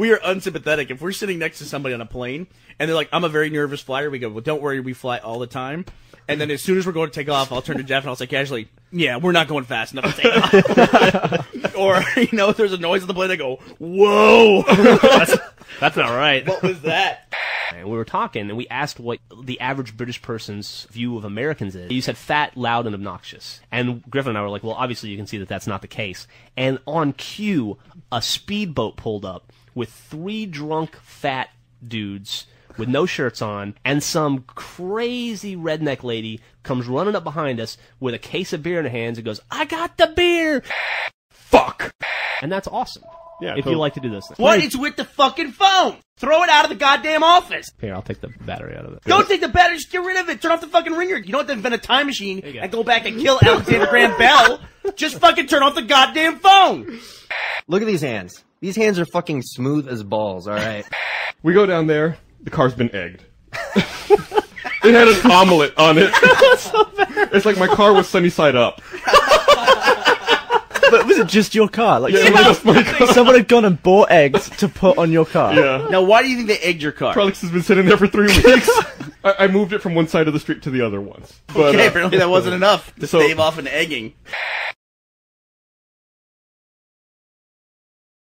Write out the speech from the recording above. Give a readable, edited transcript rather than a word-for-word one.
We are unsympathetic. If we're sitting next to somebody on a plane and they're like, I'm a very nervous flyer, we go, well, don't worry, we fly all the time. And then as soon as we're going to take off, I'll turn to Jeff and I'll say casually, yeah, we're not going fast enough to take off. Or, you know, if there's a noise on the plane, I go, whoa. That's not right. What was that? We were talking, and we asked what the average British person's view of Americans is. You said fat, loud, and obnoxious. And Griffin and I were like, well, obviously you can see that that's not the case. And on cue, a speedboat pulled up with 3 drunk, fat dudes with no shirts on, and some crazy redneck lady comes running up behind us with a case of beer in her hands and goes, I got the beer! Fuck! And that's awesome. Yeah, if totally. You like to do this thing. What is with the fucking phone? Throw it out of the goddamn office. Here, I'll take the battery out of it. Don't take the battery. Just get rid of it. Turn off the fucking ringer. You don't have to invent a time machine and go back and kill Alexander Graham Bell. Just fucking turn off the goddamn phone. Look at these hands. These hands are fucking smooth as balls, all right? We go down there. The car's been egged. It had an omelet on it. So bad. It's like my car was sunny side up. But was it just your car? Like, yeah, someone had gone and bought eggs to put on your car. Yeah. Now, why do you think they egged your car? Probably 'cause it's been sitting there for 3 weeks. I moved it from one side of the street to the other once. But, okay, apparently that wasn't enough to stave off an egging.